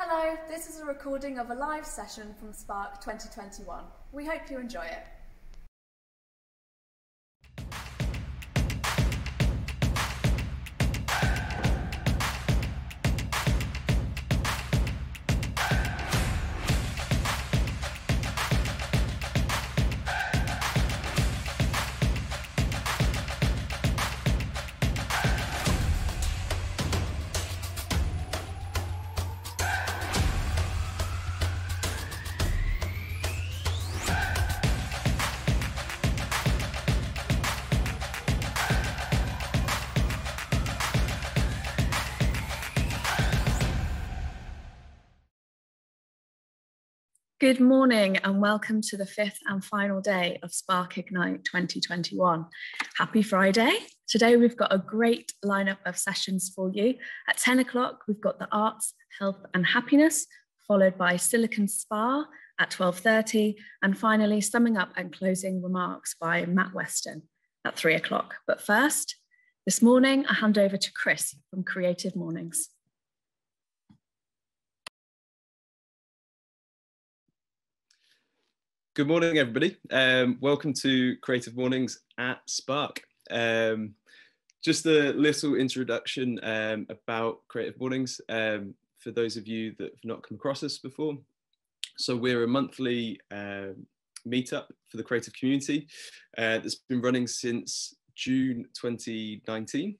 Hello, this is a recording of a live session from Spark 2021. We hope you enjoy it. Good morning and welcome to the fifth and final day of Spark Ignite 2021. Happy Friday. Today we've got a great lineup of sessions for you. At 10 o'clock we've got the Arts, Health and Happiness, followed by Silicon Spa at 12:30, and finally summing up and closing remarks by Matt Weston at 3 o'clock. But first, this morning I hand over to Chris from Creative Mornings. Good morning, everybody. Welcome to Creative Mornings at Spark. Just a little introduction about Creative Mornings for those of you that have not come across us before. So we're a monthly meetup for the creative community that's been running since June 2019.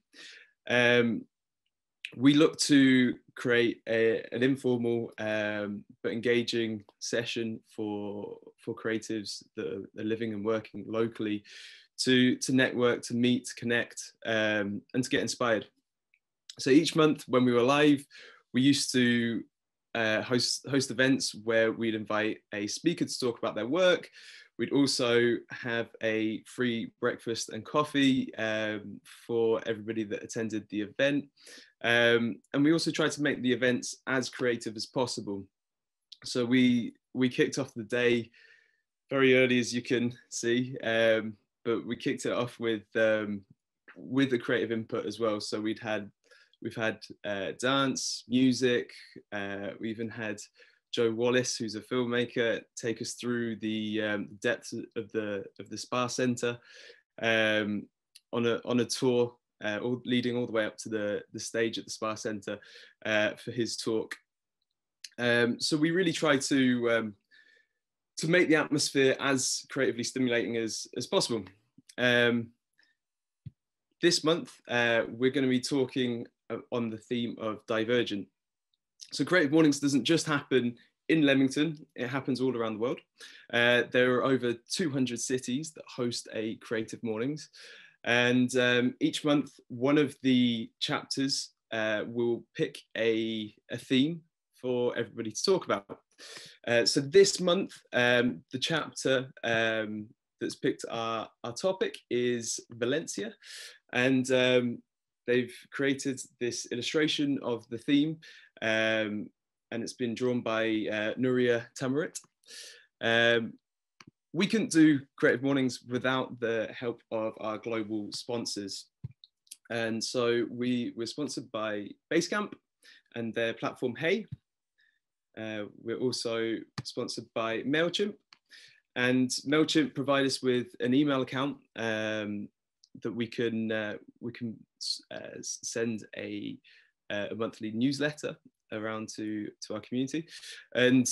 We look to create an informal but engaging session for creatives that are living and working locally to network, to meet, to connect, and to get inspired. So each month when we were live, we used to host events where we'd invite a speaker to talk about their work. We'd also have a free breakfast and coffee for everybody that attended the event. And we also tried to make the events as creative as possible. So we kicked off the day very early, as you can see, but we kicked it off with the creative input as well. So we've had dance, music, we even had Joe Wallace, who's a filmmaker, take us through the depths of the spa centre on a tour, leading all the way up to the stage at the spa centre for his talk. So we really try to make the atmosphere as creatively stimulating as possible. This month, we're going to be talking on the theme of divergent. So Creative Mornings doesn't just happen in Leamington, it happens all around the world. There are over 200 cities that host a Creative Mornings. And each month, one of the chapters will pick a theme for everybody to talk about. So this month, the chapter that's picked our topic is Valencia. And they've created this illustration of the theme. And it's been drawn by Nuria Tamarit. We couldn't do Creative Mornings without the help of our global sponsors. And so we're sponsored by Basecamp and their platform Hey. We're also sponsored by Mailchimp. And Mailchimp provide us with an email account that we can send a monthly newsletter around to our community. And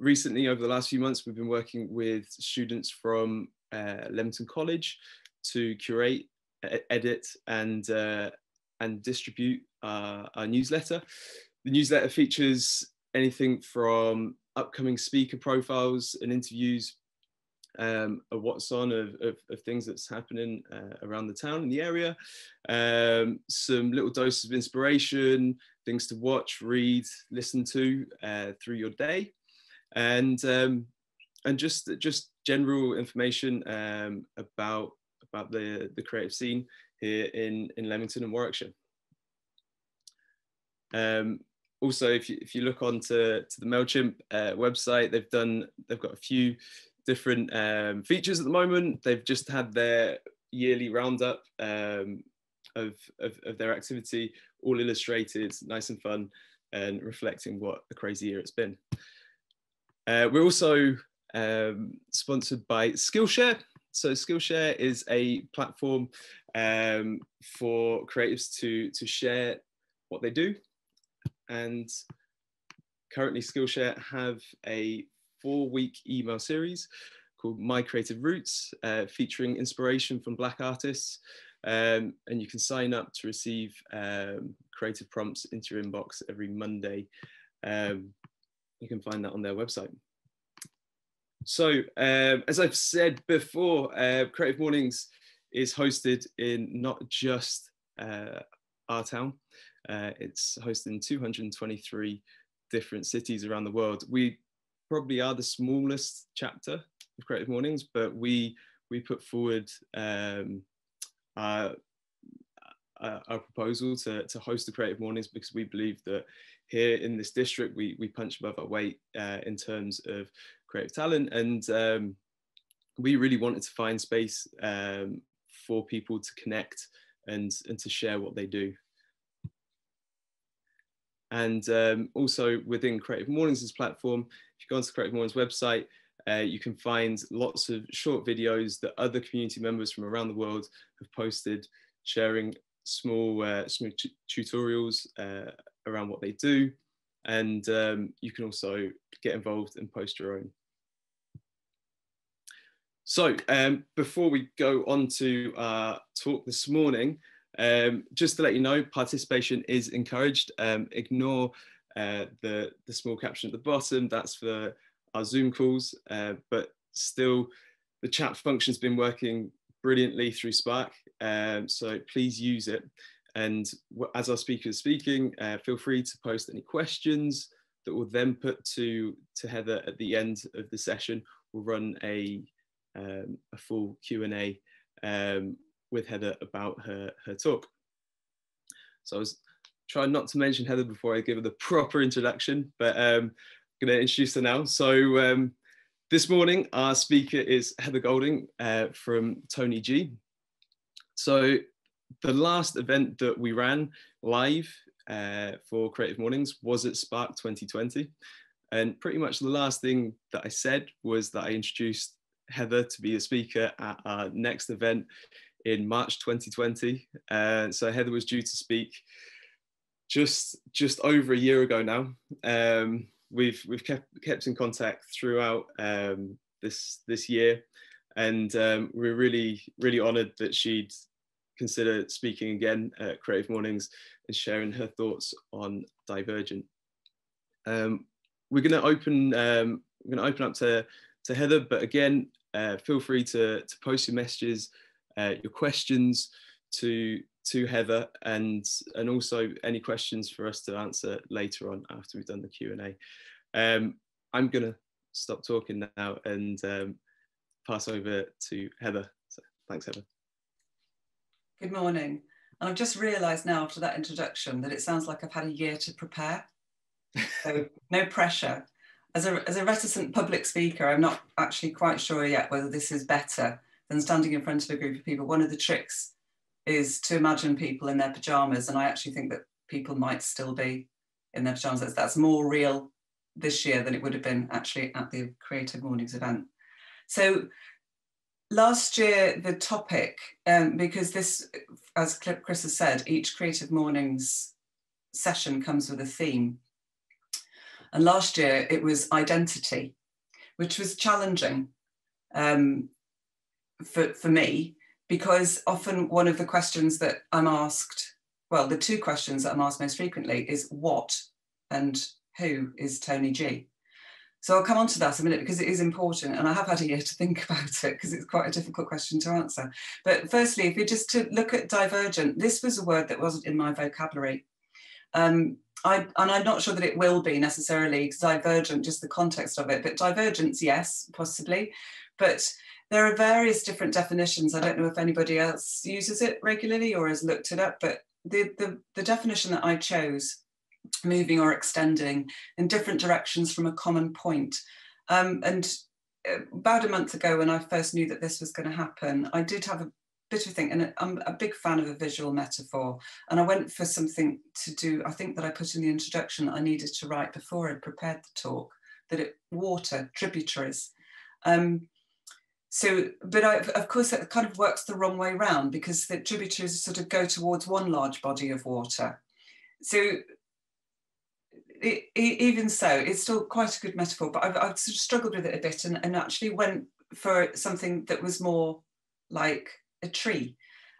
recently, over the last few months, we've been working with students from Leamington College to curate, edit, and distribute our newsletter. The newsletter features anything from upcoming speaker profiles and interviews, a what's on of things that's happening around the town and the area, some little doses of inspiration, things to watch, read, listen to through your day, and just general information about the creative scene here in Leamington and Warwickshire. Also, if you look onto the Mailchimp website, they've got a few different features at the moment. They've just had their yearly roundup of their activity, all illustrated, nice and fun and reflecting what a crazy year it's been. We're also sponsored by Skillshare. So Skillshare is a platform for creatives to share what they do. And currently Skillshare have a 4-week email series called My Creative Roots, featuring inspiration from Black artists. And you can sign up to receive creative prompts into your inbox every Monday. You can find that on their website. So as I've said before, Creative Mornings is hosted in not just our town, it's hosted in 223 different cities around the world. We probably are the smallest chapter of Creative Mornings, but we put forward our proposal to host the Creative Mornings because we believe that here in this district we punch above our weight in terms of creative talent, and we really wanted to find space for people to connect and to share what they do. And also within Creative Mornings' platform, if you go onto the Creative Mornings website, you can find lots of short videos that other community members from around the world have posted, sharing small, tutorials around what they do. And you can also get involved and post your own. So before we go on to our talk this morning, just to let you know, participation is encouraged. Ignore the small caption at the bottom, that's for our Zoom calls, but still the chat function has been working brilliantly through Spark, so please use it. And as our speaker is speaking, feel free to post any questions that we'll then put to Heather at the end of the session. We'll run a full Q&A with Heather about her talk. So I was trying not to mention Heather before I give her the proper introduction, but I'm going to introduce her now. So this morning, our speaker is Heather Golding from Tony G. So the last event that we ran live for Creative Mornings was at Spark 2020. And pretty much the last thing that I said was that I introduced Heather to be a speaker at our next event in March 2020. So Heather was due to speak just over a year ago now. We've kept in contact throughout this year, and we're really honoured that she'd consider speaking again at Creative Mornings and sharing her thoughts on Divergent. We're going to open up to Heather, but again, feel free to post your messages, your questions to Heather, and also any questions for us to answer later on after we've done the Q&A. I'm going to stop talking now and pass over to Heather. So, thanks, Heather. Good morning. And I've just realised now after that introduction that it sounds like I've had a year to prepare. So no pressure. As a reticent public speaker, I'm not actually quite sure yet whether this is better than standing in front of a group of people. One of the tricks is to imagine people in their pyjamas, and I actually think that people might still be in their pyjamas. That's more real this year than it would have been actually at the Creative Mornings event. So last year, the topic, because this, as Chris has said, each Creative Mornings session comes with a theme. And last year it was identity, which was challenging for me, because often one of the questions that I'm asked, well, the two questions that I'm asked most frequently is what and who is Tony G? So I'll come on to that in a minute because it is important, and I have had a year to think about it because it's quite a difficult question to answer. But firstly, if you're just to look at divergent, this was a word that wasn't in my vocabulary. And I'm not sure that it will be necessarily divergent, just the context of it, but divergence, yes, possibly. But there are various different definitions. I don't know if anybody else uses it regularly or has looked it up, but the definition that I chose, moving or extending in different directions from a common point. And about a month ago when I first knew that this was going to happen, I did have bit of thing, and I'm a big fan of a visual metaphor, and I went for something to do, I think that I put in the introduction that I needed to write before I prepared the talk, that it water, tributaries. Of course, it kind of works the wrong way round, because the tributaries sort of go towards one large body of water. So even so, it's still quite a good metaphor, but I've sort of struggled with it a bit, and actually went for something that was more like a tree.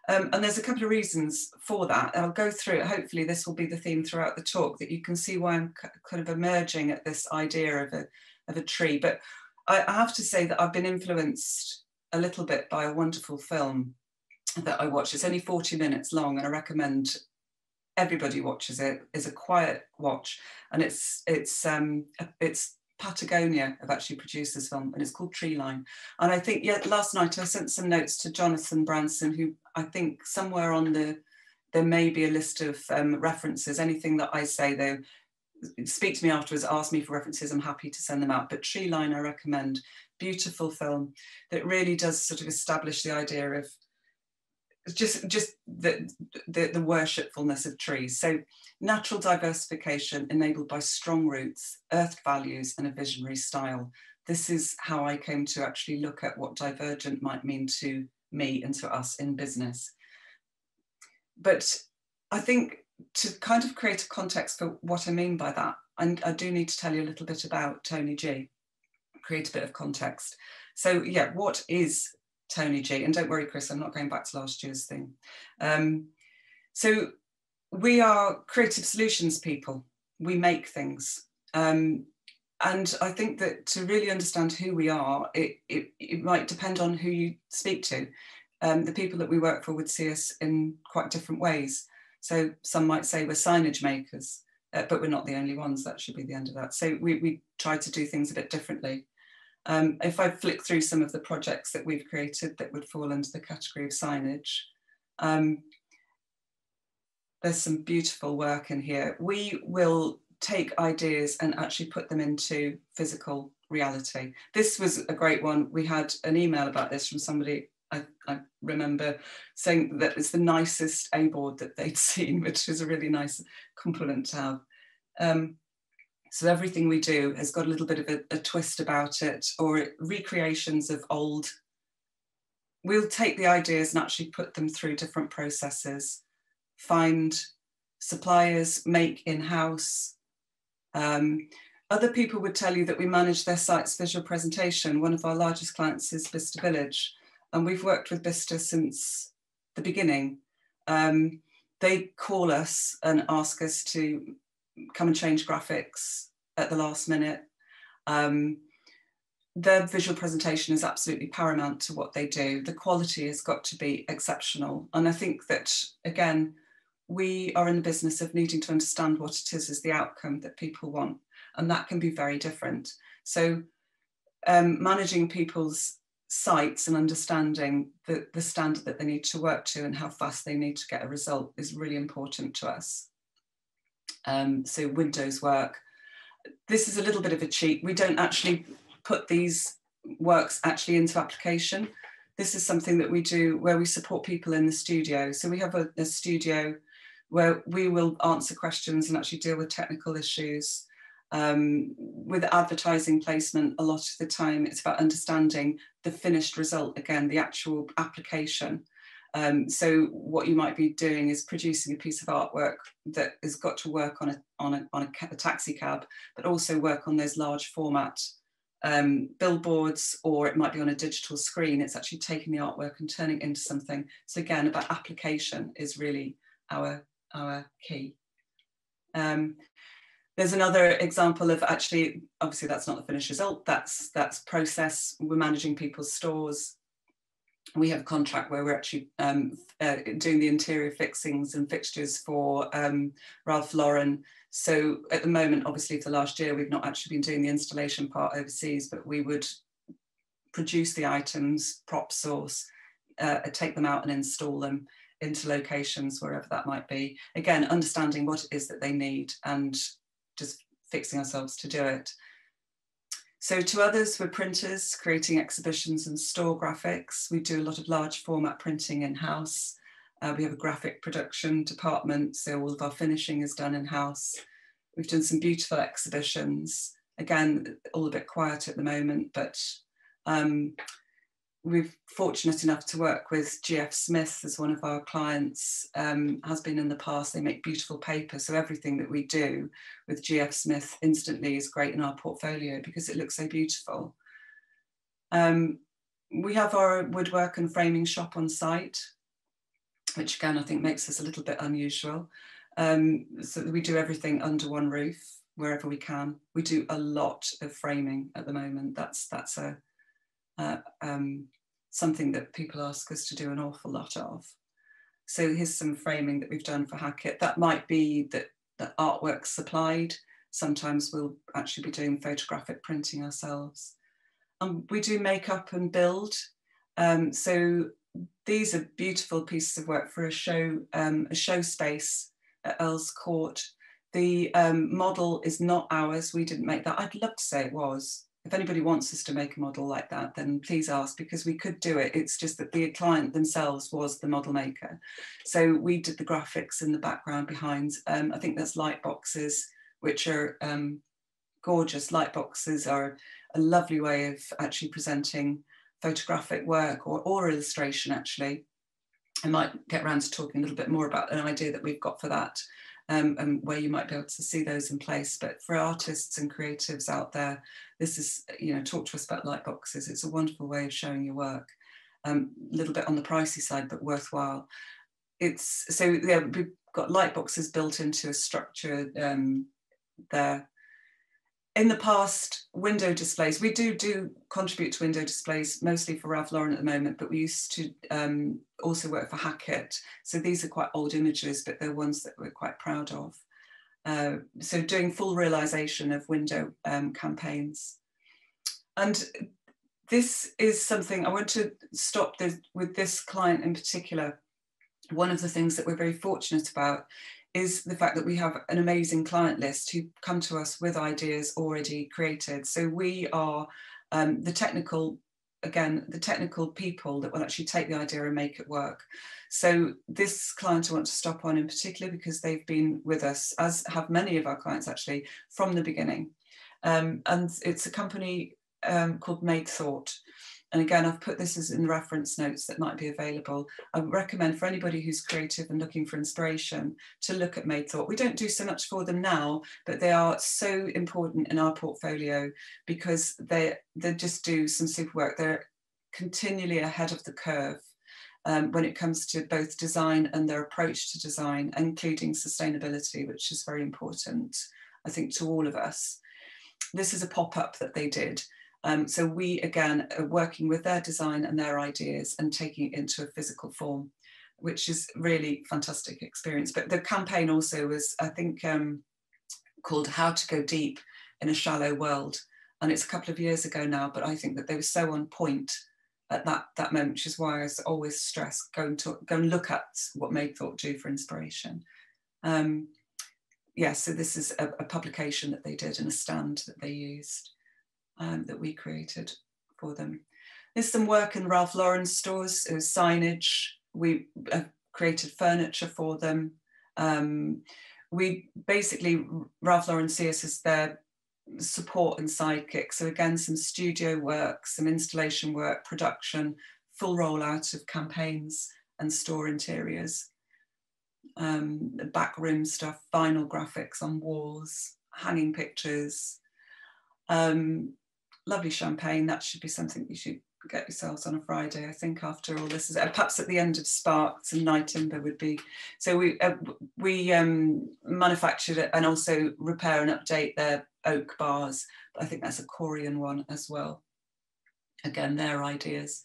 And there's a couple of reasons for that. I'll go through it. Hopefully this will be the theme throughout the talk, that you can see why I'm kind of emerging at this idea of a tree. But I have to say that I've been influenced a little bit by a wonderful film that I watch. It's only 40 minutes long, and I recommend everybody watches it. It's a quiet watch, and it's Patagonia have actually produced this film, and it's called Tree Line. And I think, yeah, last night I sent some notes to Jonathan Branson, who I think somewhere on there may be a list of references. Anything that I say, though, speak to me afterwards, ask me for references, I'm happy to send them out. But Tree Line, I recommend, beautiful film that really does sort of establish the idea of just the worshipfulness of trees. So natural diversification enabled by strong roots, earth values, and a visionary style. This is how I came to actually look at what divergent might mean to me and to us in business. But I think to kind of create a context for what I mean by that, and I do need to tell you a little bit about Tony G, create a bit of context. So yeah, what is Tony G? And don't worry, Chris, I'm not going back to last year's thing. So we are creative solutions people. We make things. And I think that to really understand who we are, it might depend on who you speak to. The people that we work for would see us in quite different ways. So some might say we're signage makers, but we're not the only ones. That should be the end of that. So we try to do things a bit differently. If I flick through some of the projects that we've created that would fall under the category of signage, there's some beautiful work in here. We will take ideas and actually put them into physical reality. This was a great one. We had an email about this from somebody, I remember, saying that it's the nicest A board that they'd seen, which was a really nice compliment to have. So everything we do has got a little bit of a twist about it, or recreations of old. We'll take the ideas and actually put them through different processes, find suppliers, make in-house. Other people would tell you that we manage their site's visual presentation. One of our largest clients is Vista Village, and we've worked with Vista since the beginning. They call us and ask us to come and change graphics at the last minute. Their visual presentation is absolutely paramount to what they do. The quality has got to be exceptional. And I think that, again, we are in the business of needing to understand what it is as the outcome that people want. And that can be very different. So managing people's sites and understanding the standard that they need to work to and how fast they need to get a result is really important to us. So Windows work. This is a little bit of a cheat. We don't actually put these works actually into application. This is something that we do where we support people in the studio. So we have a studio where we will answer questions and actually deal with technical issues. With advertising placement, a lot of the time it's about understanding the finished result, again, the actual application. So what you might be doing is producing a piece of artwork that has got to work on a taxi cab, but also work on those large format billboards, or it might be on a digital screen. It's actually taking the artwork and turning it into something. So again, about application is really our key. There's another example of actually, obviously that's not the finished result, that's process. We're managing people's stores. We have a contract where we're actually doing the interior fixings and fixtures for Ralph Lauren. So at the moment, obviously for last year, we've not actually been doing the installation part overseas, but we would produce the items, prop source, take them out and install them into locations, wherever that might be. Again, understanding what it is that they need and just fixing ourselves to do it. So to others, we're printers creating exhibitions and store graphics. We do a lot of large format printing in-house. We have a graphic production department, so all of our finishing is done in-house. We've done some beautiful exhibitions. Again, all a bit quiet at the moment, but we're fortunate enough to work with GF Smith as one of our clients, has been in the past. They make beautiful paper, so everything that we do with GF Smith instantly is great in our portfolio because it looks so beautiful. We have our woodwork and framing shop on site, which again I think makes us a little bit unusual. So we do everything under one roof wherever we can. We do a lot of framing at the moment. That's a something that people ask us to do an awful lot of. So here's some framing that we've done for Hackett. That might be that the artwork's supplied. Sometimes we'll actually be doing photographic printing ourselves. We do make up and build. So these are beautiful pieces of work for a show space at Earl's Court. The model is not ours. We didn't make that. I'd love to say it was. If anybody wants us to make a model like that, then please ask, because we could do it. It's just that the client themselves was the model maker. So we did the graphics in the background behind. I think that's light boxes, which are gorgeous. Light boxes are a lovely way of actually presenting photographic work or illustration, actually. I might get around to talking a little bit more about an idea that we've got for that, and where you might be able to see those in place. But for artists and creatives out there, this is, you know, talk to us about light boxes. It's a wonderful way of showing your work. A little bit on the pricey side, but worthwhile. So we've got light boxes built into a structure there. In the past, window displays, we do contribute to window displays, mostly for Ralph Lauren at the moment, but we used to also work for Hackett. So these are quite old images, but they're ones that we're quite proud of. So doing full realization of window campaigns. And this is something I want to stop with this client in particular. One of the things that we're very fortunate about is the fact that we have an amazing client list who come to us with ideas already created. So we are the technical people that will actually take the idea and make it work. So this client I want to stop on in particular because they've been with us, as have many of our clients actually, from the beginning. And it's a company called Made Thought. And again, I've put this as in the reference notes that might be available. I recommend for anybody who's creative and looking for inspiration to look at Made Thought. We don't do so much for them now, but they are so important in our portfolio because they just do some super work. They're continually ahead of the curve when it comes to both design and their approach to design, including sustainability, which is very important, I think, to all of us. This is a pop-up that they did. So we, again, are working with their design and their ideas and taking it into a physical form, which is really fantastic experience. But the campaign also was, I think, called How to Go Deep in a Shallow World. And it's a couple of years ago now, but I think that they were so on point at that moment, which is why I always stress go and look at what Made Thought do for inspiration. So this is a publication that they did and a stand that they used. That we created for them. There's some work in Ralph Lauren stores, it was signage. We created furniture for them. We basically, Ralph Lauren see us as their support and sidekick. So again, some studio work, some installation work, production, full rollout of campaigns and store interiors. Backroom stuff, vinyl graphics on walls, hanging pictures, lovely champagne. That should be something you should get yourselves on a Friday, I think, after all this is perhaps at the end of Spark, some night timber would be. So we manufactured and also repair and update their oak bars. I think that's a Korean one as well. Again, their ideas.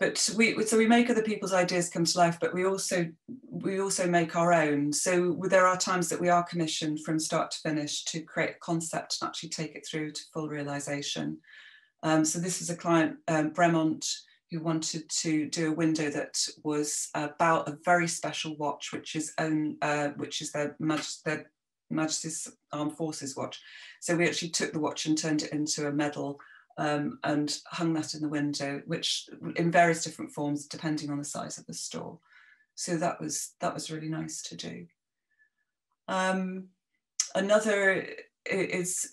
But we make other people's ideas come to life, but we also make our own. So there are times that we are commissioned from start to finish to create a concept and actually take it through to full realization. So this is a client, Bremont, who wanted to do a window that was about a very special watch, which is their Majesty's Armed Forces watch. So we actually took the watch and turned it into a medal and hung that in the window, which in various different forms, depending on the size of the store. So that was really nice to do. Another is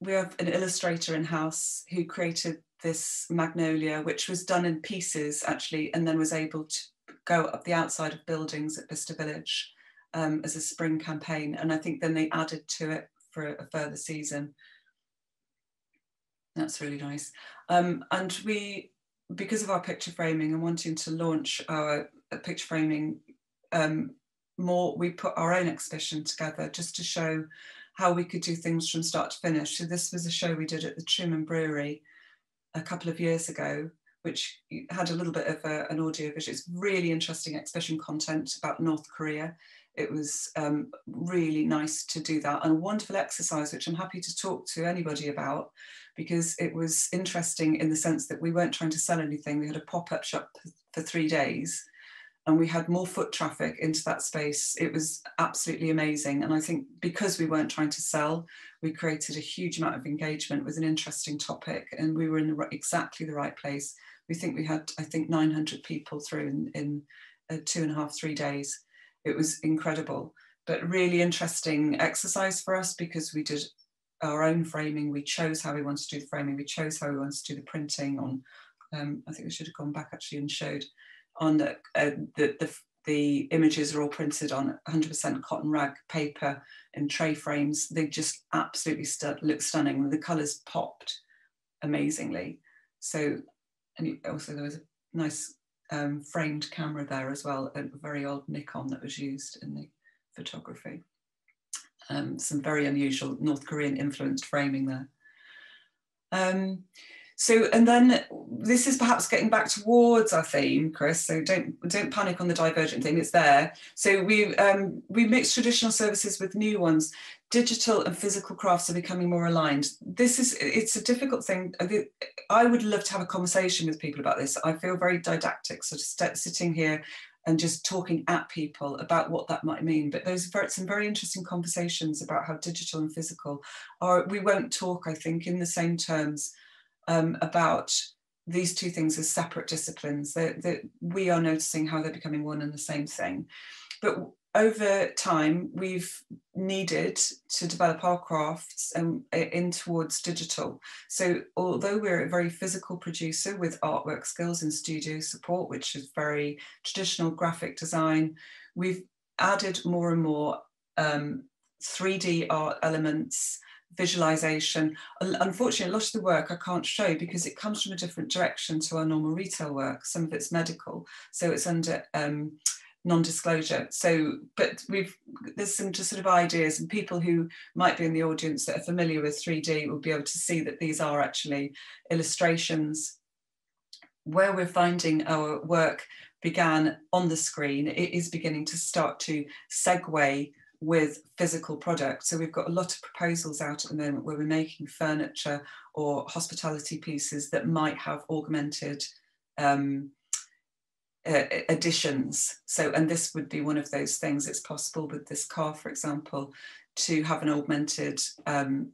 we have an illustrator in-house who created this magnolia, which was done in pieces actually, and then was able to go up the outside of buildings at Vista Village as a spring campaign. And I think then they added to it for a further season. That's really nice. And we, because of our picture framing and wanting to launch our picture framing more, we put our own exhibition together just to show how we could do things from start to finish. So this was a show we did at the Truman Brewery a couple of years ago, which had a little bit of an audio visual. It's really interesting exhibition content about North Korea. It was really nice to do that, and a wonderful exercise, which I'm happy to talk to anybody about, because it was interesting in the sense that we weren't trying to sell anything. We had a pop-up shop for 3 days, and we had more foot traffic into that space. It was absolutely amazing. And I think because we weren't trying to sell, we created a huge amount of engagement with an interesting topic, and we were in exactly the right place. We think we had, I think, 900 people through in 2.5–3 days. It was incredible, but really interesting exercise for us, because we did our own framing. We chose how we wanted to do the framing. We chose how we wanted to do the printing on, I think we should have gone back actually and showed on the images are all printed on 100% cotton rag paper and tray frames. They just absolutely look stunning. The colours popped amazingly. So, and also there was a nice framed camera there as well, a very old Nikon that was used in the photography. Some very unusual North Korean influenced framing there. So, and then this is perhaps getting back towards our theme, Chris, so don't panic on the divergent thing, it's there. So we mix traditional services with new ones. Digital and physical crafts are becoming more aligned. This is, it's a difficult thing. I would love to have a conversation with people about this. I feel very didactic, sort of sitting here and just talking at people about what that might mean. But there's some very interesting conversations about how digital and physical are. We won't talk, I think, in the same terms about these two things as separate disciplines. That we are noticing how they're becoming one and the same thing. But over time, we've needed to develop our crafts in towards digital. So although we're a very physical producer with artwork skills and studio support, which is very traditional graphic design, we've added more and more 3D art elements, visualization. Unfortunately, a lot of the work I can't show because it comes from a different direction to our normal retail work. Some of it's medical, so it's under non-disclosure. So, but there's some just sort of ideas, and people who might be in the audience that are familiar with 3D will be able to see that these are actually illustrations. Where we're finding our work began on the screen, it is beginning to start to segue with physical products. So we've got a lot of proposals out at the moment where we're making furniture or hospitality pieces that might have augmented additions. So, and this would be one of those things. It's possible with this car, for example, to have an augmented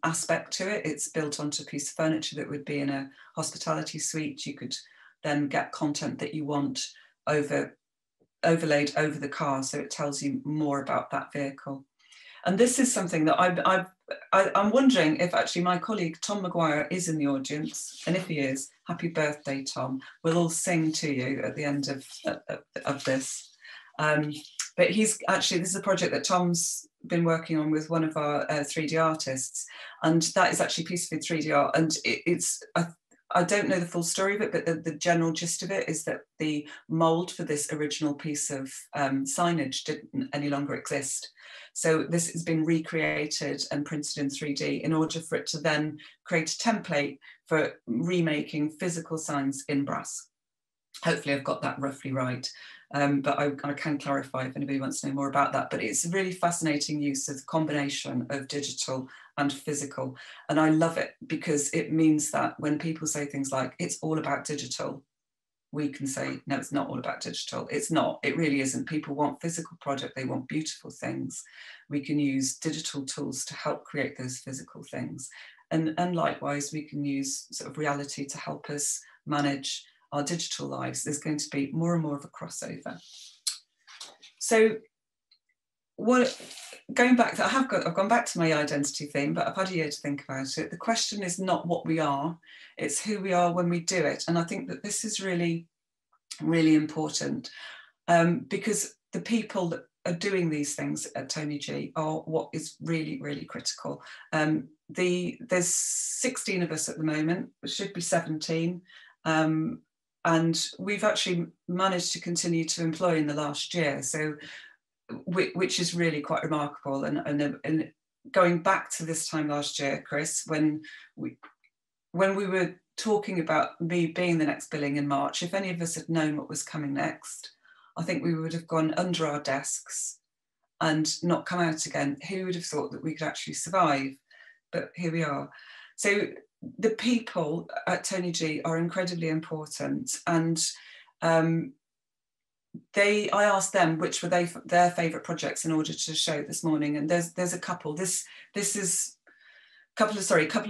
aspect to it. It's built onto a piece of furniture that would be in a hospitality suite. You could then get content that you want overlaid over the car, so it tells you more about that vehicle. And this is something that I'm wondering if actually my colleague Tom McGuire is in the audience, and if he is, happy birthday, Tom. We'll all sing to you at the end of this. But he's actually, this is a project that Tom's been working on with one of our 3D artists, and that is actually a piece of 3D art, and I don't know the full story of it, but the general gist of it is that the mould for this original piece of signage didn't any longer exist. So this has been recreated and printed in 3D in order for it to then create a template for remaking physical signs in brass. Hopefully I've got that roughly right, but I can clarify if anybody wants to know more about that. But it's a really fascinating use of the combination of digital and physical. And I love it because it means that when people say things like, it's all about digital, we can say, no, it's not all about digital. It's not, it really isn't. People want physical product, they want beautiful things. We can use digital tools to help create those physical things. And likewise, we can use sort of reality to help us manage our digital lives. There's going to be more and more of a crossover. So what, going back, I've gone back to my identity theme, but I've had a year to think about it. The question is not what we are, it's who we are when we do it. And I think that this is really, really important because the people that are doing these things at Tony G are what is really, really critical. There's 16 of us at the moment, it should be 17. And we've actually managed to continue to employ in the last year, so which is really quite remarkable. And going back to this time last year, Chris, when we were talking about me being the next billing in March, if any of us had known what was coming next, I think we would have gone under our desks and not come out again. Who would have thought that we could actually survive? But here we are. So the people at Tony G are incredibly important, and I asked them which were their favourite projects in order to show this morning, and there's a couple. This is a couple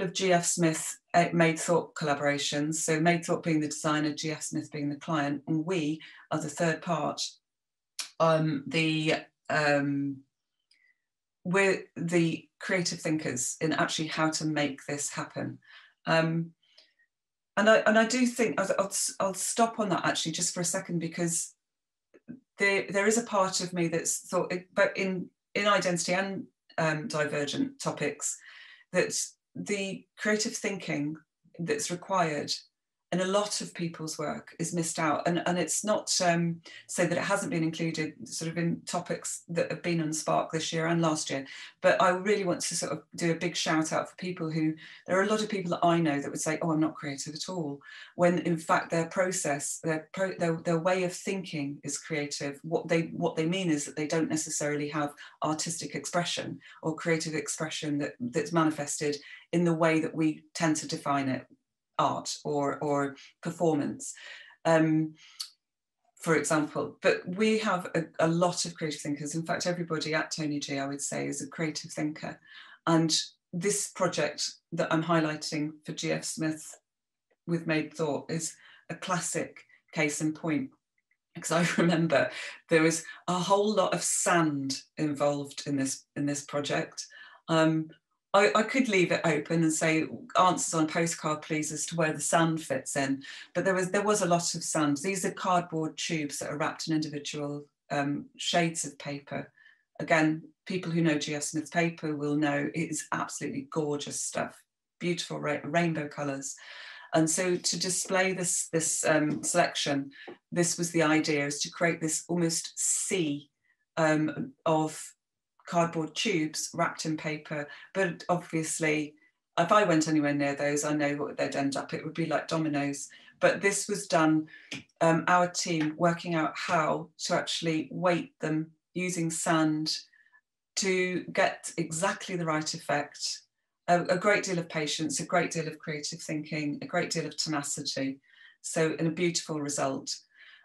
of GF Smith Made Thought collaborations. So Made Thought being the designer, GF Smith being the client, and we are the third part. We're the creative thinkers in actually how to make this happen. And I do think I'll stop on that actually just for a second, because there is a part of me that's thought, but in identity and divergent topics, that the creative thinking that's required in a lot of people's work is missed out, and it's not so that it hasn't been included sort of in topics that have been on Spark this year and last year, but I really want to sort of do a big shout out for people who, there are a lot of people that I know that would say, oh, I'm not creative at all, when in fact their process, their way of thinking is creative. What they mean is that they don't necessarily have artistic expression or creative expression that's manifested in the way that we tend to define it, art or performance, for example. But we have a lot of creative thinkers. In fact, everybody at Tony G, I would say, is a creative thinker. And this project that I'm highlighting for GF Smith with Made Thought is a classic case in point, because I remember there was a whole lot of sand involved in this project. I could leave it open and say answers on a postcard, please, as to where the sand fits in. But there was a lot of sand. These are cardboard tubes that are wrapped in individual shades of paper. Again, people who know GF Smith's paper will know it is absolutely gorgeous stuff, beautiful rainbow colours. And so to display this selection, this was the idea, is to create this almost sea of cardboard tubes wrapped in paper. But obviously, if I went anywhere near those, I know what they'd end up. It would be like dominoes. But this was done, our team working out how to actually weight them using sand to get exactly the right effect. A great deal of patience, a great deal of creative thinking, a great deal of tenacity. So, and a beautiful result.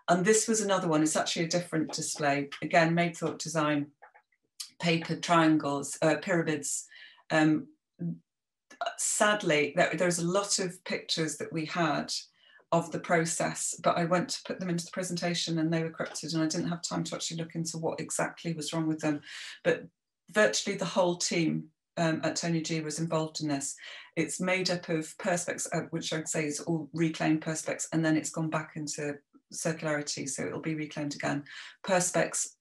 And this was another one. It's actually a different display. Again, Made Thought design, paper triangles, pyramids. Sadly, there's a lot of pictures that we had of the process, but I went to put them into the presentation and they were corrupted, and I didn't have time to actually look into what exactly was wrong with them. But virtually the whole team at Tony G was involved in this. It's made up of perspex, which I'd say is all reclaimed perspex, and then it's gone back into circularity, so it'll be reclaimed again. Perspex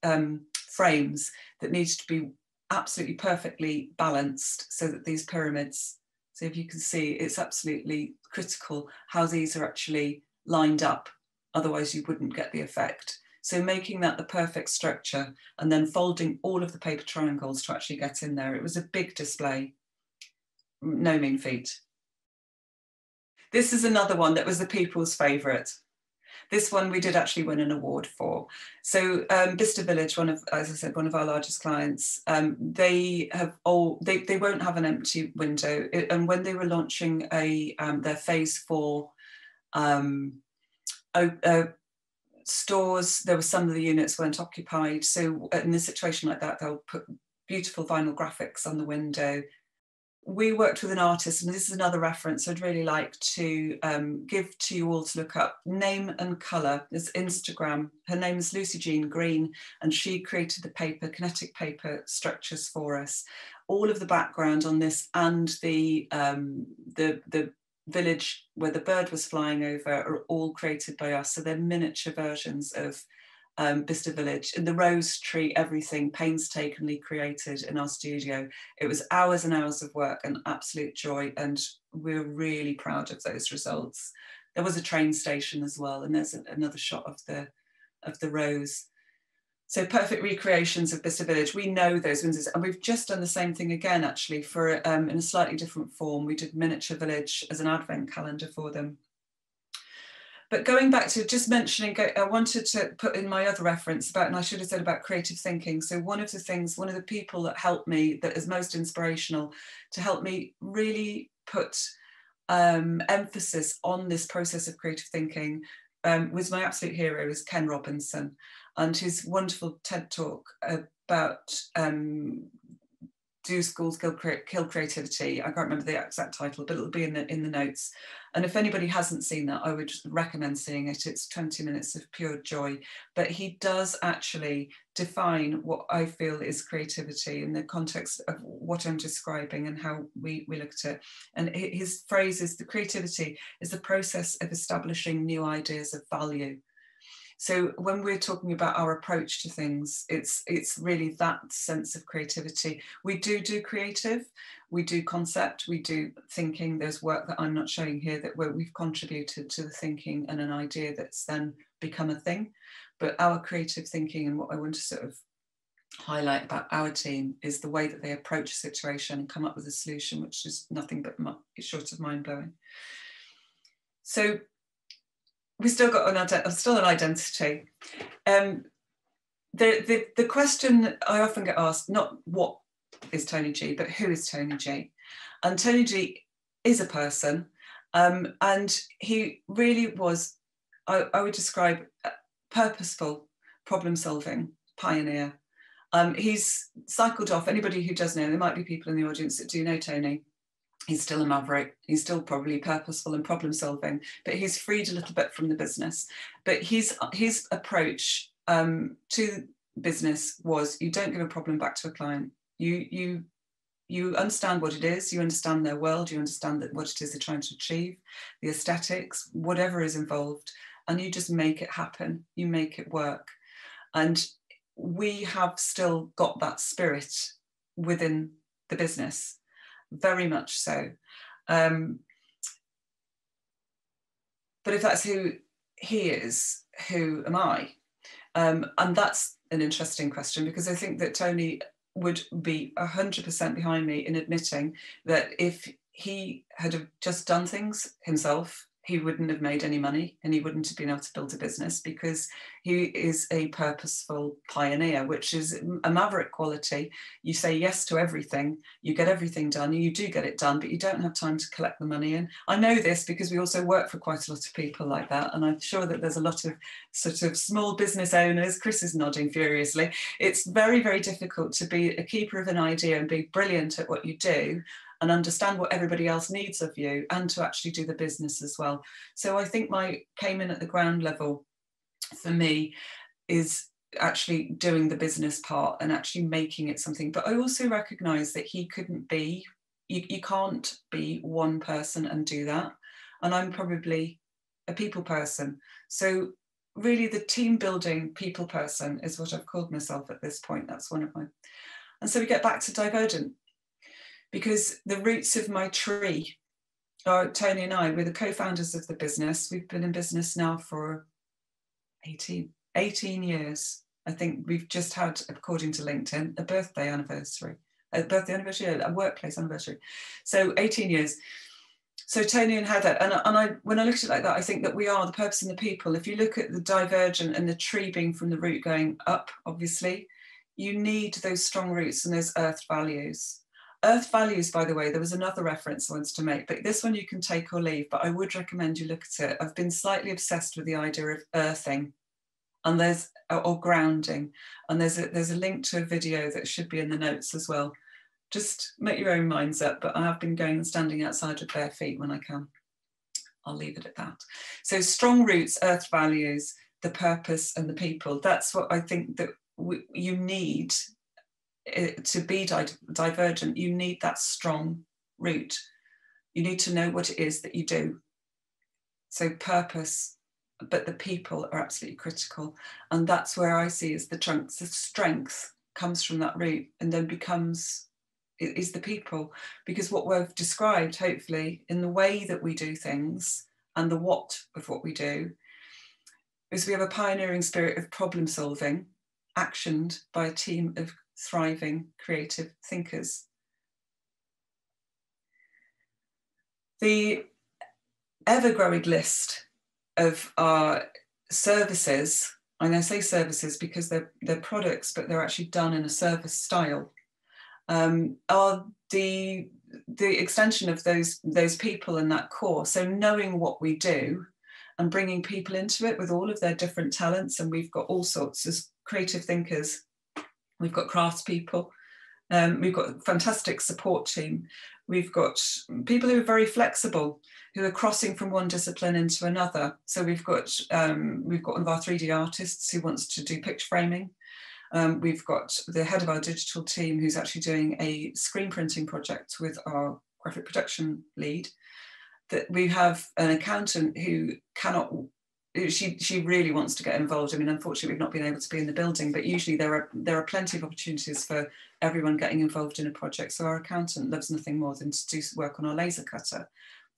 frames that needs to be absolutely perfectly balanced so that these pyramids, so if you can see, it's absolutely critical how these are actually lined up, otherwise you wouldn't get the effect. So making that the perfect structure and then folding all of the paper triangles to actually get in there. It was a big display, no mean feat. This is another one that was the people's favourite. This one we did actually win an award for. So Vista Village, one of our largest clients, they won't have an empty window. And when they were launching their phase 4 stores, there were some of the units weren't occupied. So in a situation like that, they'll put beautiful vinyl graphics on the window. We worked with an artist, and this is another reference I'd really like to give to you all to look up. Name and Colour is Instagram. Her name is Lucy Jean Green, and she created the paper, kinetic paper structures for us. All of the background on this and the village where the bird was flying over are all created by us. So they're miniature versions of Vista Village, and the rose tree, everything painstakingly created in our studio. It was hours and hours of work and absolute joy, and we're really proud of those results. There was a train station as well, and there's another shot of the rose. So perfect recreations of Bicester Village. We know those windows, and we've just done the same thing again, actually, for in a slightly different form. We did miniature village as an advent calendar for them. But going back to just mentioning, I wanted to put in my other reference about, and I should have said about creative thinking. So one of the things, one of the people that helped me, that is most inspirational, to help me really put emphasis on this process of creative thinking was my absolute hero, is Ken Robinson, and his wonderful TED Talk about Do Schools Kill Creativity? I can't remember the exact title, but it'll be in the notes. And if anybody hasn't seen that, I would recommend seeing it. It's 20 minutes of pure joy. But he does actually define what I feel is creativity in the context of what I'm describing and how we look at it. And his phrase is, the creativity is the process of establishing new ideas of value. So when we're talking about our approach to things, it's really that sense of creativity. We do creative, we do concept, we do thinking. There's work that I'm not showing here that where we've contributed to the thinking and an idea that's then become a thing. But our creative thinking, and what I want to sort of highlight about our team, is the way that they approach a situation and come up with a solution, which is nothing but short of mind-blowing. So we've still got an identity. The question I often get asked, not what is Tony G, but who is Tony G? And Tony G is a person, and he really was, I would describe, purposeful problem solving pioneer. He's cycled off. Anybody who does know, there might be people in the audience that do know Tony. He's still a maverick, he's still probably purposeful and problem solving, but he's freed a little bit from the business. But his approach to business was, you don't give a problem back to a client. You understand what it is, you understand their world, you understand that what it is they're trying to achieve, the aesthetics, whatever is involved, and you just make it happen, you make it work. And we have still got that spirit within the business. Very much so. But if that's who he is, who am I? And that's an interesting question, because I think that Tony would be 100% behind me in admitting that if he had just done things himself, he wouldn't have made any money and he wouldn't have been able to build a business, because he is a purposeful pioneer, which is a maverick quality. You say yes to everything, you get everything done, you do get it done, but you don't have time to collect the money in. I know this because we also work for quite a lot of people like that, and I'm sure that there's a lot of sort of small business owners. Chris is nodding furiously. It's very, very difficult to be a keeper of an idea and be brilliant at what you do and understand what everybody else needs of you, and to actually do the business as well. So I think my came in at the ground level for me is actually doing the business part and actually making it something. But I also recognise that he couldn't be, you can't be one person and do that. And I'm probably a people person. So really the team building people person is what I've called myself at this point. That's one of my, and so we get back to divergent. Because the roots of my tree are Tony and I, we're the co-founders of the business. We've been in business now for 18 years. I think we've just had, according to LinkedIn, a workplace anniversary. So 18 years. So Tony and Heather, and I, when I look at it like that, I think that we are the purpose and the people. If you look at the divergent and the tree being from the root going up, obviously, you need those strong roots and those earth values. Earth Values, by the way, there was another reference I wanted to make, but this one you can take or leave, but I would recommend you look at it. I've been slightly obsessed with the idea of earthing and there's, or grounding, and there's a link to a video that should be in the notes as well. Just make your own minds up, but I have been going and standing outside with bare feet when I can. I'll leave it at that. So strong roots, earth values, the purpose and the people. That's what I think that you need to be divergent. You need that strong root. You need to know what it is that you do. So purpose, but the people are absolutely critical. And that's where I see is the chunks. The strength comes from that root and then becomes, is the people. Because what we've described, hopefully, in the way that we do things and the what of what we do, is we have a pioneering spirit of problem solving, actioned by a team of thriving creative thinkers. The ever-growing list of our services, and I say services because they're products, but they're actually done in a service style, are the extension of those people in that core. So knowing what we do and bringing people into it with all of their different talents. And we've got all sorts of creative thinkers. We've got craftspeople. We've got a fantastic support team. We've got people who are very flexible, who are crossing from one discipline into another. So we've got one of our 3D artists who wants to do picture framing. We've got the head of our digital team who's actually doing a screen printing project with our graphic production lead. That we have an accountant who cannot. She really wants to get involved. I mean, unfortunately, we've not been able to be in the building, but usually there are plenty of opportunities for everyone getting involved in a project. So our accountant loves nothing more than to do work on our laser cutter,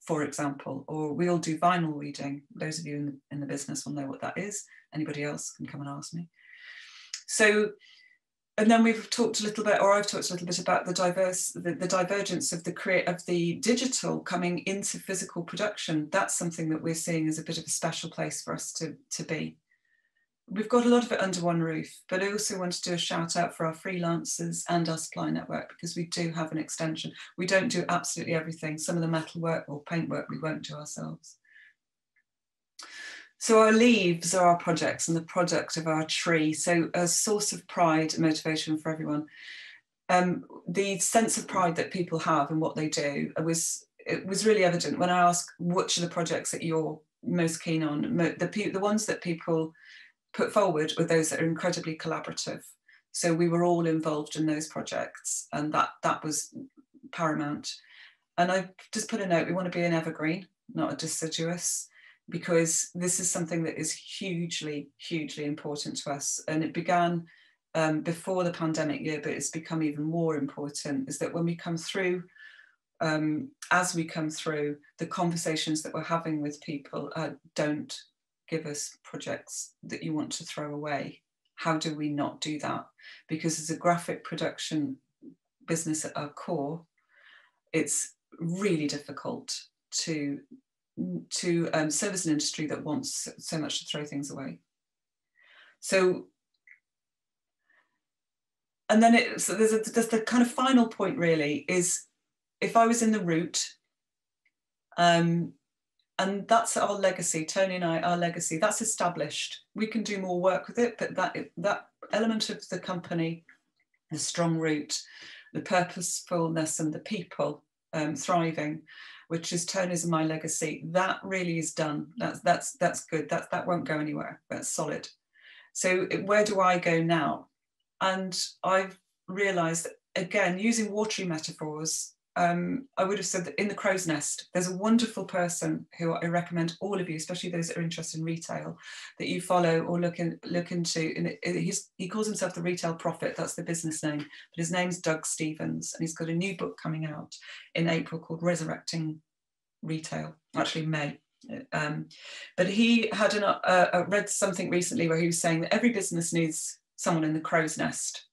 for example, or we all do vinyl reading. Those of you in the business will know what that is. Anybody else can come and ask me. So, and then we've talked a little bit, or I've talked a little bit about the divergence of the digital coming into physical production. That's something that we're seeing as a bit of a special place for us to be. We've got a lot of it under one roof, but I also want to do a shout out for our freelancers and our supply network, because we do have an extension. We don't do absolutely everything. Some of the metal work or paint work we won't do ourselves. So our leaves are our projects and the product of our tree. So a source of pride and motivation for everyone. The sense of pride that people have in what they do, it was really evident when I asked which of the projects that you're most keen on. The ones that people put forward were those that are incredibly collaborative. So we were all involved in those projects, and that was paramount. And I just put a note, we want to be an evergreen, not a deciduous, because this is something that is hugely, hugely important to us. And it began before the pandemic year, but it's become even more important, is that when we come through, as we come through, the conversations that we're having with people don't give us projects that you want to throw away. How do we not do that? Because as a graphic production business at our core, it's really difficult to service an industry that wants so much to throw things away. So, and then there's the kind of final point really is, if I was in the root, and that's our legacy, Tony and I, our legacy, that's established. We can do more work with it, but that element of the company, the strong root, the purposefulness and the people thriving, which is Tony's and my legacy, that really is done. That's good. That won't go anywhere. That's solid. So where do I go now? And I've realised, again, using watery metaphors, I would have said that in The Crow's Nest, there's a wonderful person who I recommend all of you, especially those that are interested in retail, that you follow or look into. And he calls himself the Retail Prophet. That's the business name. But his name's Doug Stevens, and he's got a new book coming out in April called Resurrecting Retail, actually May. But he had read something recently where he was saying that every business needs someone in The Crow's Nest.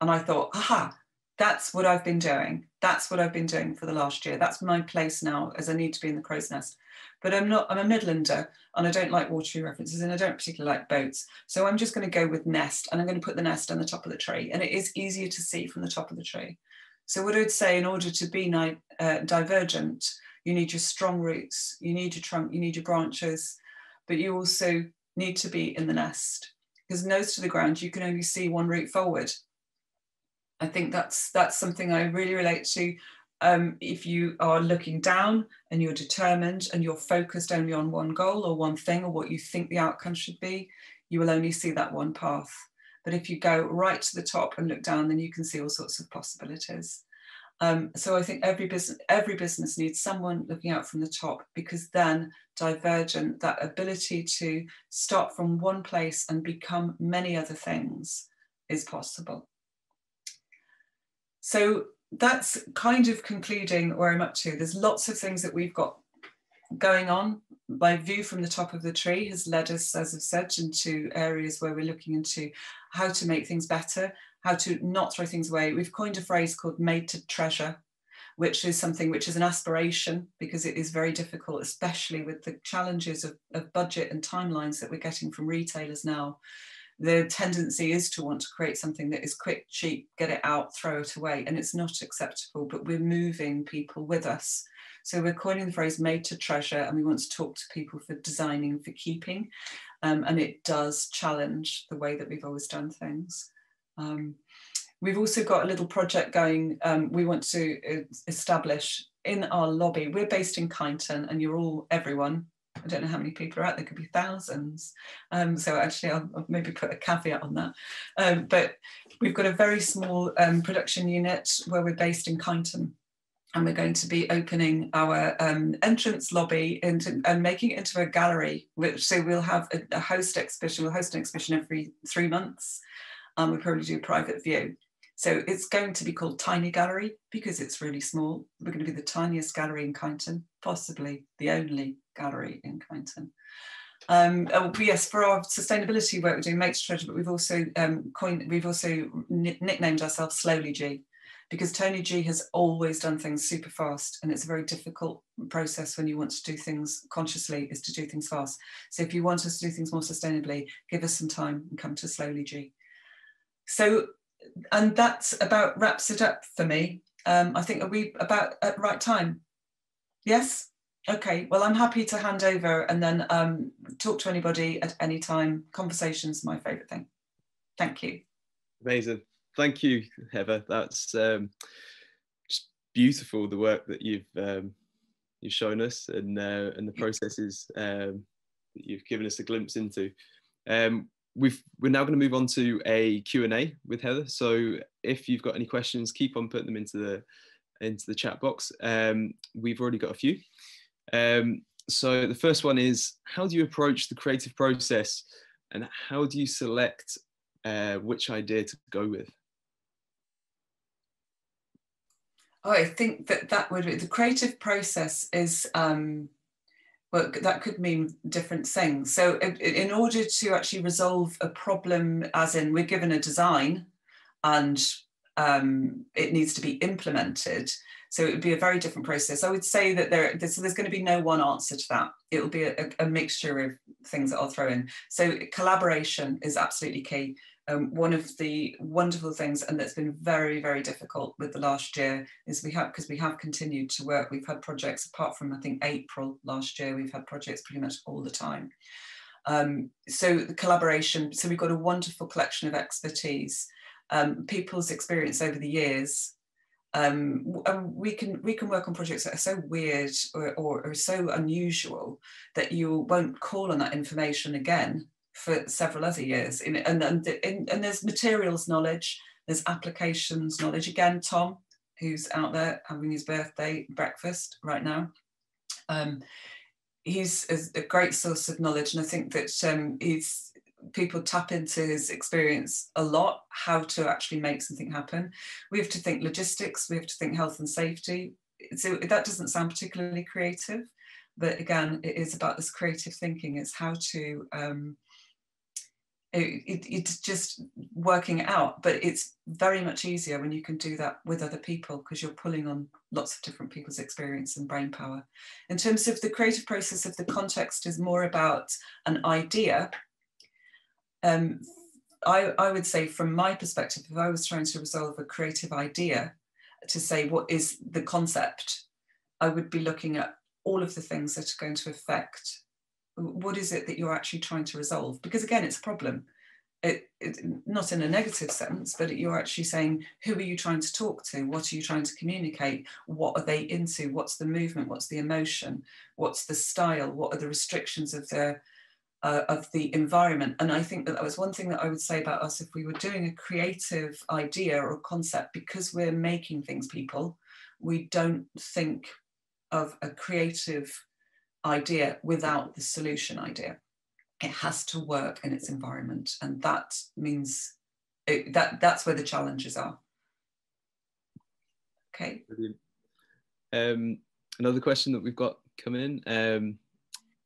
And I thought, aha, that's what I've been doing. That's what I've been doing for the last year. That's my place now, as I need to be in The Crow's Nest. But I'm a Midlander, and I don't like watery references, and I don't particularly like boats. So I'm just going to go with nest, and I'm going to put the nest on the top of the tree. And it is easier to see from the top of the tree. So what I'd say, in order to be divergent, you need your strong roots, you need your trunk, you need your branches, but you also need to be in the nest, because nose to the ground, you can only see one route forward. I think that's something I really relate to. If you are looking down and you're determined and you're focused only on one goal or one thing or what you think the outcome should be, you will only see that one path. But if you go right to the top and look down, then you can see all sorts of possibilities. So I think every business needs someone looking out from the top, because then divergent, that ability to start from one place and become many other things, is possible. So that's kind of concluding where I'm up to. There's lots of things that we've got going on. My view from the top of the tree has led us, as I've said, into areas where we're looking into how to make things better, how to not throw things away. We've coined a phrase called made to treasure, which is something which is an aspiration, because it is very difficult, especially with the challenges of budget and timelines that we're getting from retailers now. The tendency is to want to create something that is quick, cheap, get it out, throw it away, and it's not acceptable, but we're moving people with us. So we're coining the phrase made to treasure, and we want to talk to people for designing, for keeping, and it does challenge the way that we've always done things. We've also got a little project going. We want to establish in our lobby, we're based in Kyneton, and you're all, everyone, I don't know how many people are out there, could be thousands. So actually I'll maybe put a caveat on that. But we've got a very small production unit where we're based in Kyneton, and we're going to be opening our entrance lobby and making it into a gallery, so we'll have a host exhibition. We'll host an exhibition every 3 months, and we'll probably do a private view. So it's going to be called Tiny Gallery, because it's really small. We're going to be the tiniest gallery in Kyneton, possibly the only gallery in Kyneton. Yes, for our sustainability work, we're doing Made to Treasure, but we've also nicknamed ourselves Slowly G, because Tony G has always done things super fast, and it's a very difficult process when you want to do things consciously, is to do things fast. So if you want us to do things more sustainably, give us some time and come to Slowly G. So, and that's about wraps it up for me. I think, are we about at right time? Yes? Okay, well, I'm happy to hand over and then talk to anybody at any time. Conversation's my favourite thing. Thank you. Amazing. Thank you, Heather. That's just beautiful, the work that you've shown us, and the processes that you've given us a glimpse into. We're now going to move on to a Q&A with Heather. So if you've got any questions, keep on putting them into the chat box. We've already got a few. So the first one is, how do you approach the creative process, and how do you select which idea to go with? Oh, I think that would be, the creative process is, well, that could mean different things. So in order to actually resolve a problem, as in we're given a design and it needs to be implemented, so it would be a very different process. I would say that there's going to be no one answer to that. It will be a mixture of things that I'll throw in. So collaboration is absolutely key. One of the wonderful things, and that's been very, very difficult with the last year, is because we have continued to work. We've had projects, apart from I think April last year, we've had projects pretty much all the time. So the collaboration, so we've got a wonderful collection of expertise, people's experience over the years. We can work on projects that are so weird or so unusual that you won't call on that information again for several other years. And there's materials knowledge, there's applications knowledge. Again, Tom, who's out there having his birthday breakfast right now, he's a great source of knowledge, and I think that people tap into his experience a lot, how to actually make something happen. We have to think logistics, we have to think health and safety. So that doesn't sound particularly creative, but again, it is about this creative thinking. It's how to, it's just working it out, but it's very much easier when you can do that with other people, because you're pulling on lots of different people's experience and brain power. In terms of the creative process, of the context is more about an idea. I would say, from my perspective, if I was trying to resolve a creative idea, to say what is the concept, I would be looking at all of the things that are going to affect what is it that you're actually trying to resolve. Because again, it's a problem. It not in a negative sense, but you're actually saying, who are you trying to talk to? What are you trying to communicate? What are they into? What's the movement? What's the emotion? What's the style? What are the restrictions of the environment? And I think that was one thing that I would say about us. If we were doing a creative idea or concept, because we're making things, people, we don't think of a creative idea without the solution idea. It has to work in its environment, and that means that's where the challenges are. Okay. Brilliant. Another question that we've got come in: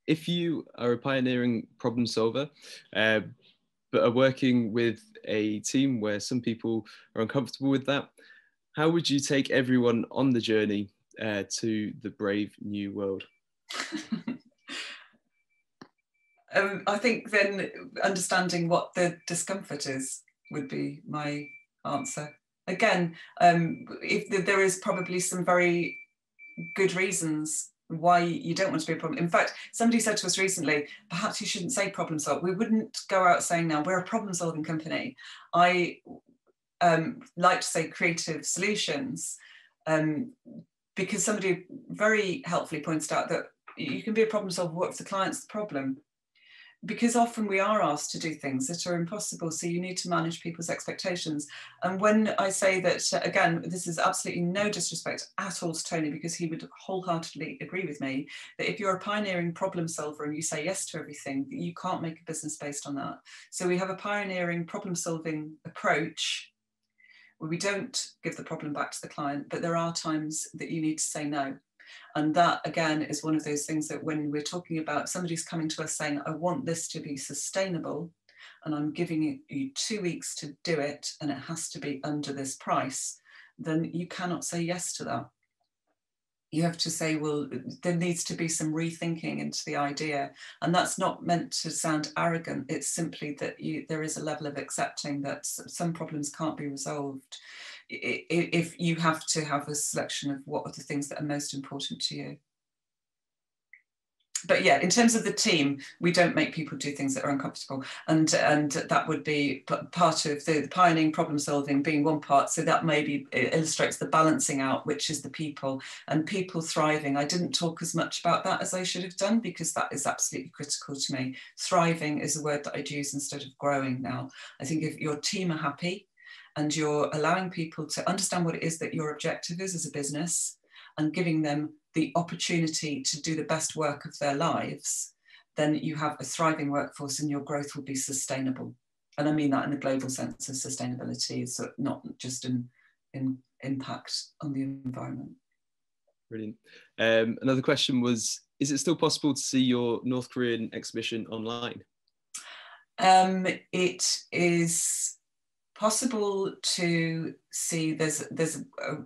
if you are a pioneering problem solver, but are working with a team where some people are uncomfortable with that, how would you take everyone on the journey to the brave new world? I think then understanding what the discomfort is would be my answer. Again, if there is probably some very good reasons why you don't want to be a problem. In fact, somebody said to us recently, perhaps you shouldn't say problem solve. We wouldn't go out saying now we're a problem solving company. I like to say creative solutions, because somebody very helpfully pointed out that you can be a problem solver, what if the client's the problem? Because often we are asked to do things that are impossible, so you need to manage people's expectations. And when I say that, again, this is absolutely no disrespect at all to Tony, because he would wholeheartedly agree with me, that if you're a pioneering problem solver and you say yes to everything, you can't make a business based on that. So we have a pioneering problem solving approach where we don't give the problem back to the client, but there are times that you need to say no. And that, again, is one of those things that when we're talking about somebody's coming to us saying, I want this to be sustainable and I'm giving you 2 weeks to do it and it has to be under this price, then you cannot say yes to that. You have to say, well, there needs to be some rethinking into the idea. And that's not meant to sound arrogant. It's simply that there is a level of accepting that some problems can't be resolved if you have to have a selection of what are the things that are most important to you. But yeah, in terms of the team, we don't make people do things that are uncomfortable, and that would be part of the pioneering problem solving being one part. So that maybe illustrates the balancing out, which is the people and people thriving. I didn't talk as much about that as I should have done, because that is absolutely critical to me. Thriving is a word that I'd use instead of growing now. I think if your team are happy and you're allowing people to understand what it is that your objective is as a business and giving them the opportunity to do the best work of their lives, then you have a thriving workforce and your growth will be sustainable. And I mean that in the global sense of sustainability, so not just in impact on the environment. Brilliant. Another question was, is it still possible to see your North Korean exhibition online? It is possible to see. There's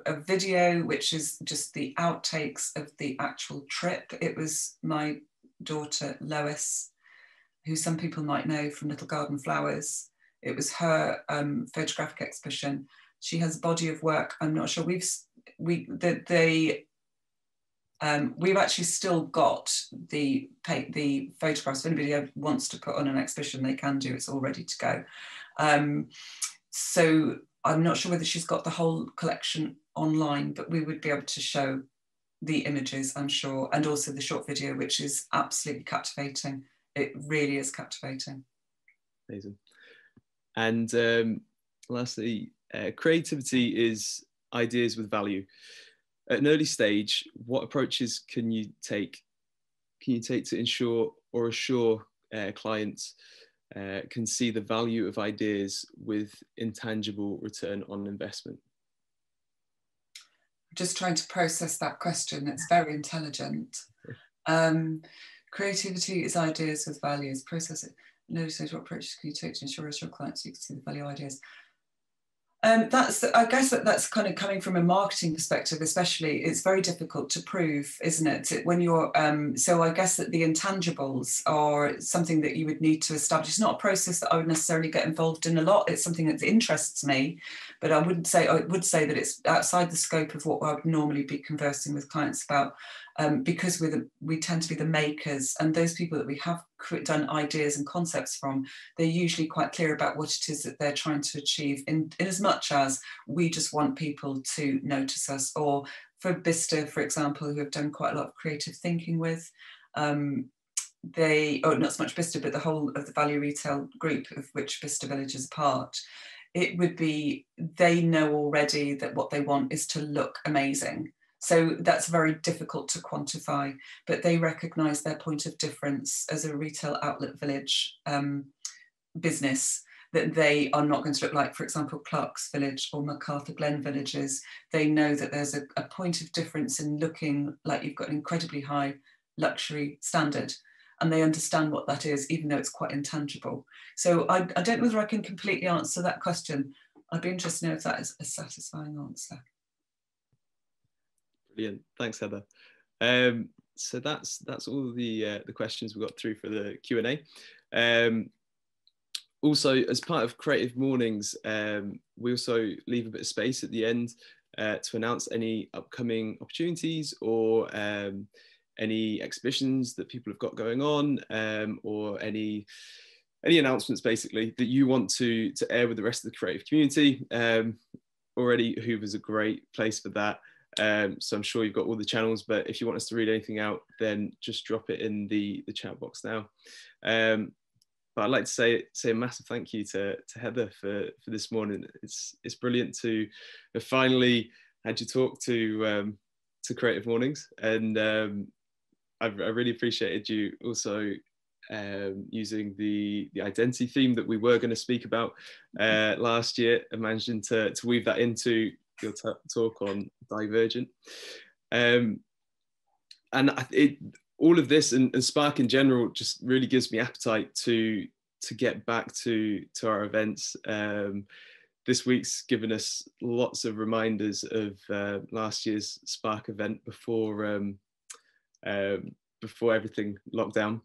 a video which is just the outtakes of the actual trip. It was my daughter Lois, who some people might know from Little Garden Flowers. It was her photographic exhibition. She has a body of work. I'm not sure we've actually still got the photographs. If anybody wants to put on an exhibition, they can do. It's all ready to go. So I'm not sure whether she's got the whole collection online, but we would be able to show the images, I'm sure, and also the short video, which is absolutely captivating. It really is captivating. Amazing. And lastly, creativity is ideas with value. At an early stage, what approaches can you take to ensure or assure clients can see the value of ideas with intangible return on investment? Just trying to process that question. It's very intelligent. Creativity is ideas with values. Process it. Notice what approaches can you take to ensure your clients can see the value of ideas? That's, I guess that's kind of coming from a marketing perspective, especially. It's very difficult to prove, isn't it? When you're, so I guess that the intangibles are something that you would need to establish. It's not a process that I would necessarily get involved in a lot. It's something that interests me, but I wouldn't say, I would say that it's outside the scope of what I would normally be conversing with clients about, because we tend to be the makers, and those people that we have done ideas and concepts from, they're usually quite clear about what it is that they're trying to achieve, in as much as we just want people to notice us. Or for Bicester, for example, who have done quite a lot of creative thinking with, they, oh, not so much Bicester, but the whole of the value retail group, of which Vista Village is a part, it would be, they know already that what they want is to look amazing. So that's very difficult to quantify, but they recognise their point of difference as a retail outlet village business, that they are not going to look like, for example, Clark's Village or Macarthur Glen villages. They know that there's a point of difference in looking like you've got an incredibly high luxury standard, and they understand what that is, even though it's quite intangible. So I don't know whether I can completely answer that question. I'd be interested to know if that is a satisfying answer. Brilliant, thanks Heather. So that's all the questions we got through for the Q&A. Also, as part of Creative Mornings, we also leave a bit of space at the end to announce any upcoming opportunities or any exhibitions that people have got going on, or any announcements basically that you want to air with the rest of the creative community. Already Hoover's a great place for that. So I'm sure you've got all the channels, but if you want us to read anything out, then just drop it in the chat box now. But I'd like to say a massive thank you to Heather for this morning. It's brilliant to have finally had you talk to Creative Mornings, and I really appreciated you also using the identity theme that we were going to speak about last year, and managing to weave that into your talk on Divergent. All of this and Spark in general just really gives me appetite to get back to our events. This week's given us lots of reminders of last year's Spark event before everything locked down.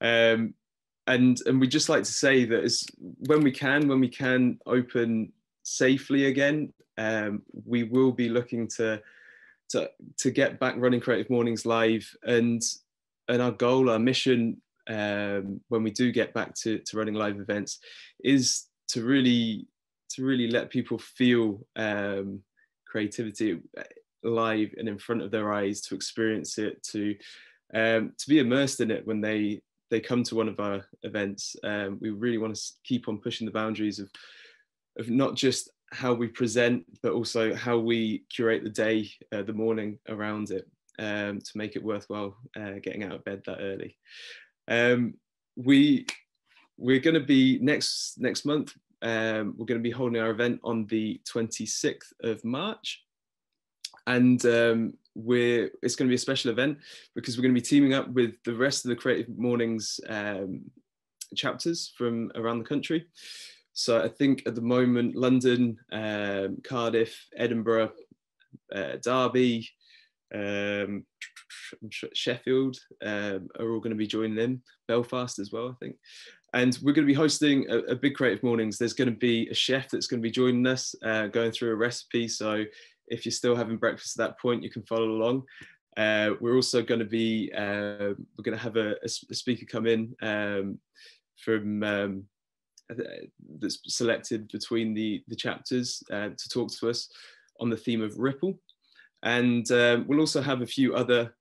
And we just like to say that when we can open safely again, we will be looking to get back running Creative Mornings live, and our goal, our mission, when we do get back to running live events, is to really let people feel creativity live and in front of their eyes, to experience it, to be immersed in it when they come to one of our events. We really want to keep on pushing the boundaries of not just how we present, but also how we curate the day, the morning around it, to make it worthwhile getting out of bed that early. We're going to be next month. We're going to be holding our event on the 26th of March, and it's going to be a special event because we're going to be teaming up with the rest of the Creative Mornings chapters from around the country. So I think at the moment, London, Cardiff, Edinburgh, Derby, Sheffield are all going to be joining in, Belfast as well, I think. And we're going to be hosting a big Creative Mornings. There's going to be a chef that's going to be joining us, going through a recipe. So if you're still having breakfast at that point, you can follow along. We're also going to be, we're going to have a speaker come in from... that's selected between the chapters to talk to us on the theme of ripple. And we'll also have a few other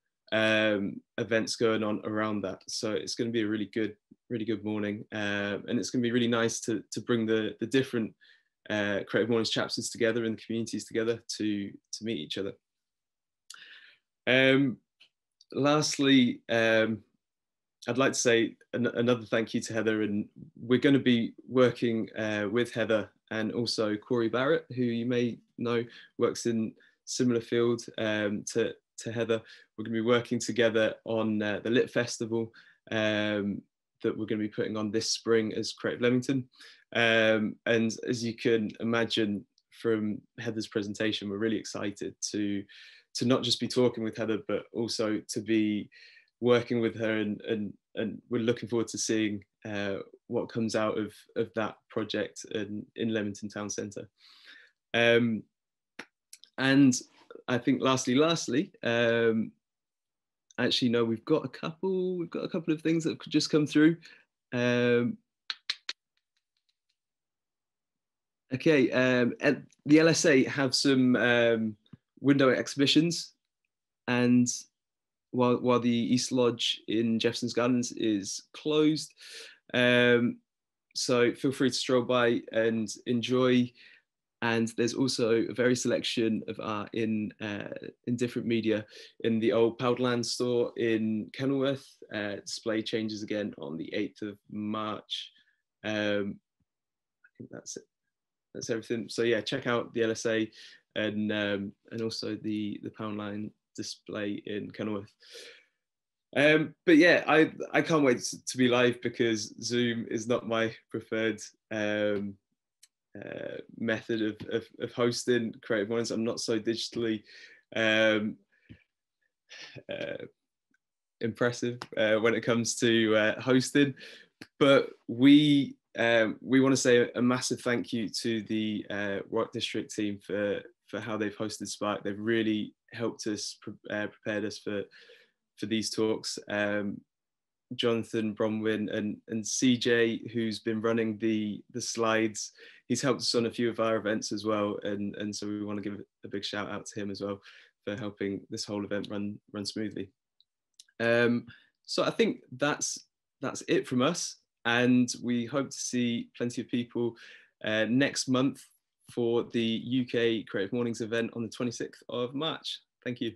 events going on around that. So it's going to be a really good morning. And it's going to be really nice to bring the different Creative Mornings chapters together and the communities together to meet each other. Lastly, I'd like to say another thank you to Heather, and we're going to be working with Heather and also Corey Barrett, who you may know works in similar field to Heather. We're going to be working together on the Lit Festival that we're going to be putting on this spring as Creative Leamington. And as you can imagine, from Heather's presentation, we're really excited to not just be talking with Heather, but also to be working with her, and we're looking forward to seeing what comes out of that project in Leamington Town Centre. And I think lastly, actually no, we've got a couple of things that could just come through. Okay, and the LSA have some window exhibitions, and while the East Lodge in Jefferson's Gardens is closed, so feel free to stroll by and enjoy. And there's also a very selection of art in different media in the old Poundland store in Kenilworth. Display changes again on the 8th of March. I think that's it. That's everything. So yeah, check out the LSA and also the Poundland display in Kenilworth. But yeah, I can't wait to be live, because Zoom is not my preferred method of hosting Creative Mornings. I'm not so digitally impressive when it comes to hosting, but we want to say a massive thank you to the Warwick District team for how they've hosted Spark. They've really helped us, prepared us for these talks. Jonathan Bromwin and CJ, who's been running the slides, he's helped us on a few of our events as well, and so we want to give a big shout out to him as well for helping this whole event run smoothly. So I think that's it from us, and we hope to see plenty of people next month for the UK Creative Mornings event on the 26th of March. Thank you.